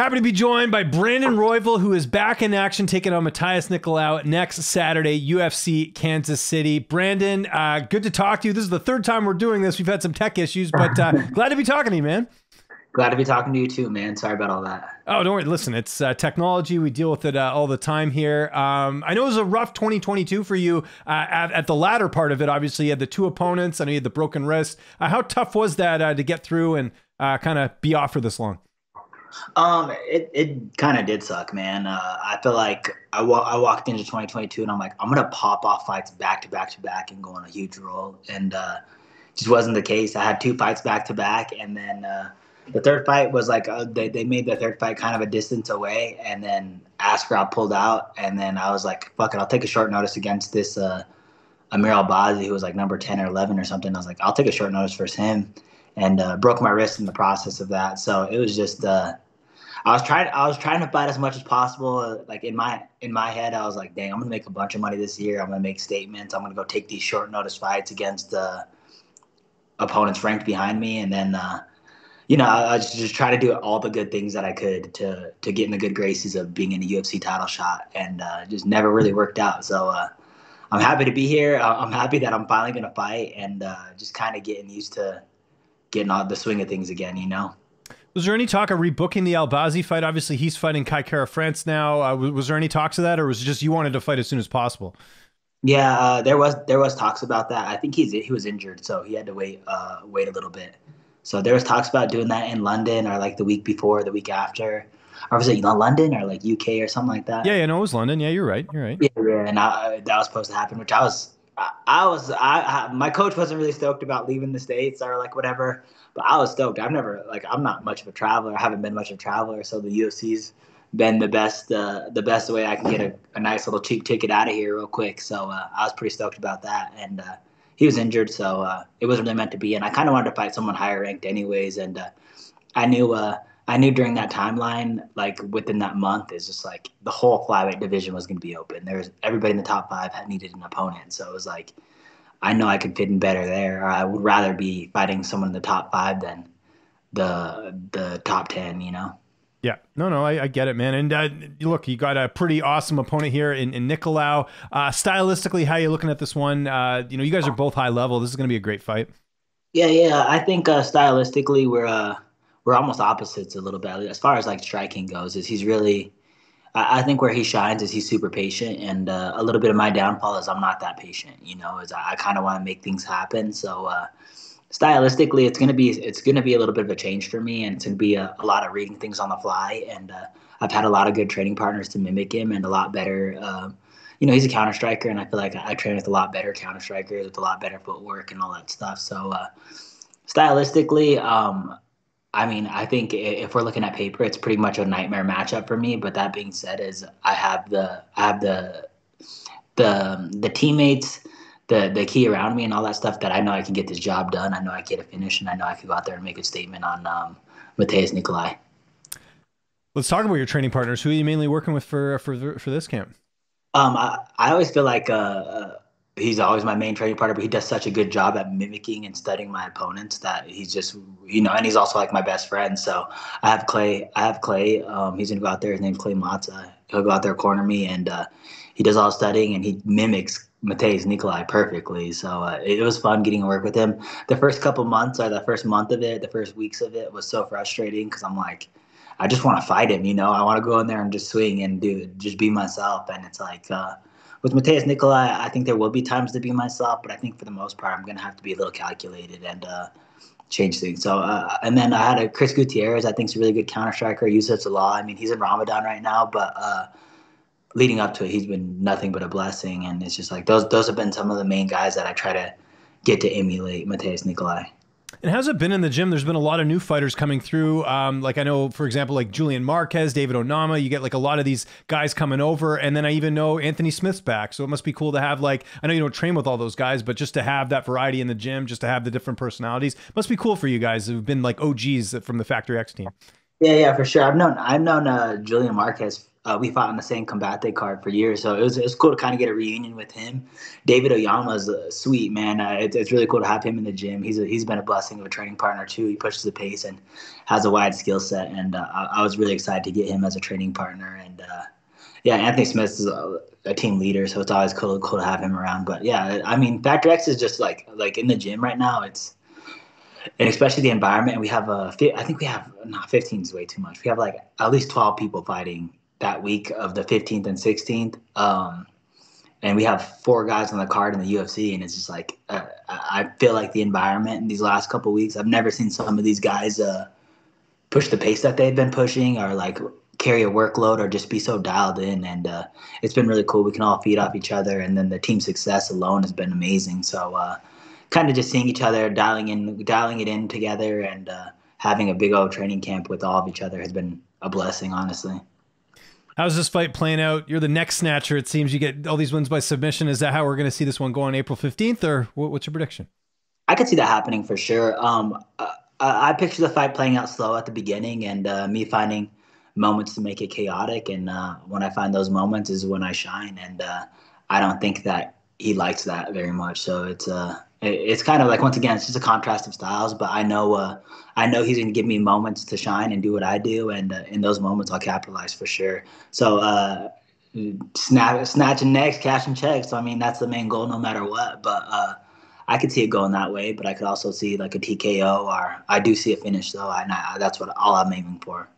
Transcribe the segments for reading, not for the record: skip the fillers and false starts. Happy to be joined by Brandon Royval, who is back in action, taking on Matheus Nicolau next Saturday, UFC Kansas City. Brandon, good to talk to you. This is the third time we're doing this. We've had some tech issues, but glad to be talking to you, man. Glad to be talking to you too, man. Sorry about all that. Oh, don't worry. Listen, it's technology. We deal with it all the time here. I know it was a rough 2022 for you at the latter part of it. Obviously, you had the two opponents. I know you had the broken wrist. How tough was that to get through and kind of be off for this long? It kind of did suck, man. I feel like I walked into 2022 and I'm like, I'm going to pop off fights back to back to back and go on a huge roll. And, just wasn't the case. I had two fights back to back. And then, the third fight was like, they made the third fight kind of a distance away. And then Askarov pulled out. And then I was like, fuck it, I'll take a short notice against this, Amir Albazi, who was like number 10 or 11 or something. I was like, I'll take a short notice versus him. And broke my wrist in the process of that. So it was just I was trying to fight as much as possible. Like in my head, I was like, dang, I'm gonna make a bunch of money this year. I'm gonna make statements. I'm gonna go take these short notice fights against opponents ranked behind me. And then you know, I was just trying to do all the good things that I could to get in the good graces of being in a UFC title shot, and just never really worked out. So I'm happy to be here. I'm happy that I'm finally gonna fight, and just kind of getting used to getting out the swing of things again, you know? Was there any talk of rebooking the Albazi fight? Obviously, he's fighting Kai Kara-France now. Was there any talks of that, or was it just you wanted to fight as soon as possible? Yeah, there was talks about that. I think he was injured, so he had to wait a little bit. So there was talks about doing that in London, or like the week before, the week after. Or was it London or like UK or something like that? Yeah, yeah, no, it was London. Yeah, you're right. You're right. Yeah, and that was supposed to happen, which my coach wasn't really stoked about leaving the States or like whatever, but I was stoked. I'm not much of a traveler. I haven't been much of a traveler. So the UFC's been the best way I can get a nice little cheap ticket out of here real quick. So, I was pretty stoked about that. And, he was injured. So, it wasn't really meant to be. And I kind of wanted to fight someone higher ranked anyways. And, I knew during that timeline, like within that month, is just like the whole flyweight division was going to be open. There's everybody in the top five had needed an opponent. So it was like, I know I could fit in better there. Or I would rather be fighting someone in the top five than the top 10, you know? Yeah, no, I get it, man. And look, you got a pretty awesome opponent here in Nicolau. Stylistically, how are you looking at this one? You know, you guys are both high level. This is going to be a great fight. Yeah. I think stylistically we're almost opposites a little bit as far as like striking goes. Is he's really, I think where he shines is he's super patient, and a little bit of my downfall is I'm not that patient. You know, is I kind of want to make things happen. So stylistically, it's gonna be a little bit of a change for me, and it's gonna be a lot of reading things on the fly. And I've had a lot of good training partners to mimic him, and a lot better. You know, he's a counter striker, and I feel like I train with a lot better counter strikers with a lot better footwork and all that stuff. So stylistically. I mean, I think if we're looking at paper, it's pretty much a nightmare matchup for me. But that being said, is I have the teammates, the key around me, and all that stuff that I know I can get this job done. I know I get a finish, and I know I can go out there and make a statement on Matheus Nicolau. Let's talk about your training partners. Who are you mainly working with for this camp? I always feel like he's always my main training partner, but he does such a good job at mimicking and studying my opponents that he's just, you know, and he's also like my best friend. So I have Clay. He's gonna go out there. His name's Clay Matza. He'll go out there, corner me, and he does all the studying, and he mimics Matheus Nicolau perfectly. So it was fun getting to work with him. The first couple months, or the first month of it, the first weeks of it was so frustrating because I'm like, I just want to fight him, you know. I want to go in there and just swing and just be myself. And it's like, with Matheus Nicolau, I think there will be times to be myself, but I think for the most part, I'm going to have to be a little calculated and change things. So, and then I had Chris Gutierrez, I think is a really good counter striker. Yusuf's a law. I mean, he's in Ramadan right now, but leading up to it, he's been nothing but a blessing. And it's just like those have been some of the main guys that I try to get to emulate Matheus Nicolau. And how's it been in the gym? There's been a lot of new fighters coming through. Like I know, for example, like Julian Marquez, David Onama, you get like a lot of these guys coming over. And then I even know Anthony Smith's back. So it must be cool to have, like, I know you don't train with all those guys, but just to have that variety in the gym, just to have the different personalities, must be cool for you guys who've been like OGs from the Factory X team. Yeah, for sure. I've known Julian Marquez We fought on the same Combate card for years, so it was cool to kind of get a reunion with him. David Onama is a sweet man. It's really cool to have him in the gym. He's been a blessing of a training partner too. He pushes the pace and has a wide skill set, and I was really excited to get him as a training partner. And yeah, Anthony Smith is a team leader, so it's always cool to have him around. But yeah, I mean, Factor X is just like in the gym right now. And especially the environment. We have I think we have not 15 is way too much. We have like at least 12 people fighting that week of the 15th and 16th. And we have 4 guys on the card in the UFC. And it's just like, I feel like the environment in these last couple of weeks, I've never seen some of these guys push the pace that they've been pushing, or like carry a workload, or just be so dialed in. And it's been really cool. We can all feed off each other. And then the team success alone has been amazing. So kind of just seeing each other, dialing it in together, and having a big old training camp with all of each other has been a blessing, honestly. How's this fight playing out? You're the neck snatcher. It seems you get all these wins by submission. Is that how we're going to see this one go on April 15th, or what's your prediction? I could see that happening for sure. I picture the fight playing out slow at the beginning, and me finding moments to make it chaotic. And when I find those moments is when I shine. And I don't think that he likes that very much. So it's kind of like, once again, it's just a contrast of styles, but I know he's going to give me moments to shine and do what I do, and in those moments I'll capitalize for sure. So snatching necks, cashing checks, so I mean that's the main goal no matter what. But I could see it going that way, but I could also see like a TKO, or I do see a finish though, and that's what all I'm aiming for.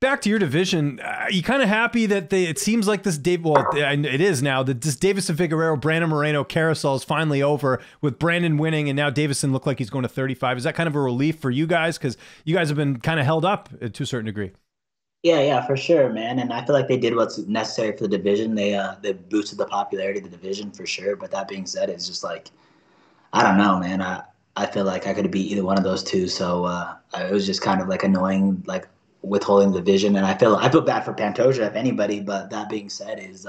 Back to your division, you kind of happy that it seems like this it is now that this Deiveson Figueiredo, Brandon Moreno carousel is finally over, with Brandon winning and now Deiveson looked like he's going to 35. Is that kind of a relief for you guys? Because you guys have been kind of held up to a certain degree. Yeah, for sure, man. And I feel like they did what's necessary for the division. They boosted the popularity of the division for sure. But that being said, it's just like, I don't know, man. I feel like I could have beat either one of those two. So it was just kind of like annoying, like, withholding the vision. And I feel bad for Pantoja, if anybody. But that being said, is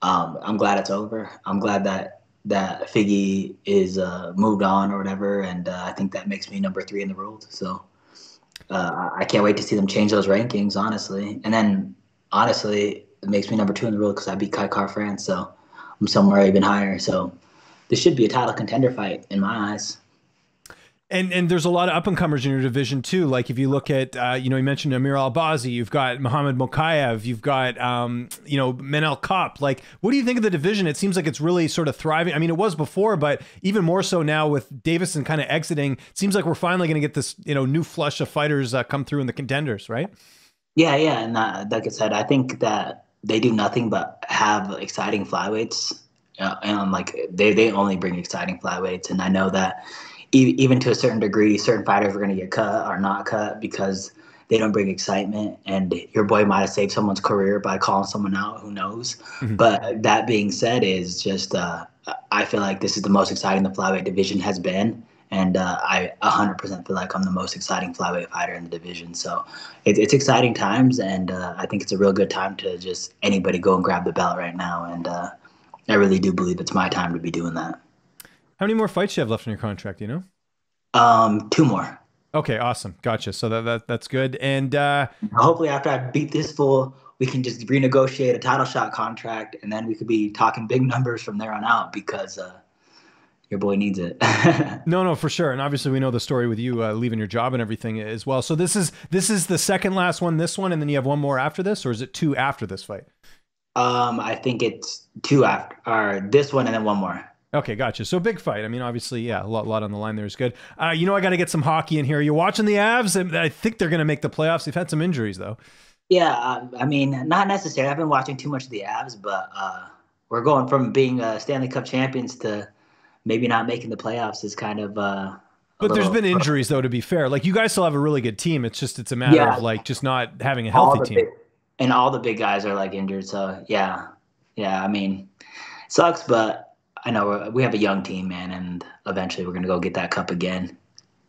I'm glad it's over. I'm glad that Figgy is moved on or whatever, and I think that makes me number 3 in the world. So I can't wait to see them change those rankings, honestly. And then honestly, it makes me number 2 in the world because I beat Kai Kara-France, so I'm somewhere even higher. So this should be a title contender fight in my eyes. And there's a lot of up-and-comers in your division, too. Like, if you look at, you know, you mentioned Amir Albazi. You've got Mohammed Mokayev. You've got, you know, Menel Kopp. Like, what do you think of the division? It seems like it's really sort of thriving. I mean, it was before, but even more so now with Deiveson kind of exiting. It seems like we're finally going to get this, you know, new flush of fighters come through in the contenders, right? Yeah. And like I said, I think that they do nothing but have exciting flyweights. And, like, they only bring exciting flyweights. And I know that even to a certain degree, certain fighters are going to get cut or not cut because they don't bring excitement. And your boy might have saved someone's career by calling someone out. Who knows? Mm-hmm. But that being said, is just I feel like this is the most exciting the flyweight division has been. And I 100% feel like I'm the most exciting flyweight fighter in the division. So it's exciting times. And I think it's a real good time to just anybody go and grab the belt right now. And I really do believe it's my time to be doing that. How many more fights you have left in your contract, you know? 2 more. Okay, awesome. Gotcha. So that's good. And hopefully after I beat this fool, we can just renegotiate a title shot contract, and then we could be talking big numbers from there on out, because your boy needs it. No, for sure. And obviously we know the story with you leaving your job and everything as well. So this is the second last one, this one, and then you have one more after this, or is it 2 after this fight? I think it's 2 after, or this one and then one more. Okay, gotcha. So big fight. I mean, obviously, yeah, a lot on the line there is good. You know, I got to get some hockey in here. You're watching the Avs, and I think they're going to make the playoffs. They've had some injuries, though. Yeah, I mean, not necessarily. I've been watching too much of the Avs, but we're going from being Stanley Cup champions to maybe not making the playoffs is kind of but there's been injuries, though, to be fair. Like, you guys still have a really good team. It's just, it's a matter of, like, just not having a healthy team. And all the big guys are, like, injured. So, yeah, I mean, sucks, but I know we have a young team, man, and eventually we're going to go get that cup again.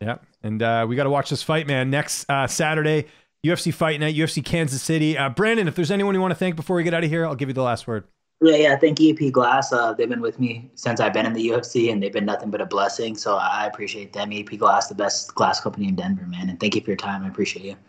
Yeah, and we got to watch this fight, man. Next Saturday, UFC Fight Night, UFC Kansas City. Brandon, if there's anyone you want to thank before we get out of here, I'll give you the last word. Yeah, thank you, E.P. Glass. They've been with me since I've been in the UFC, and they've been nothing but a blessing, so I appreciate them. E.P. Glass, the best glass company in Denver, man, and thank you for your time. I appreciate you.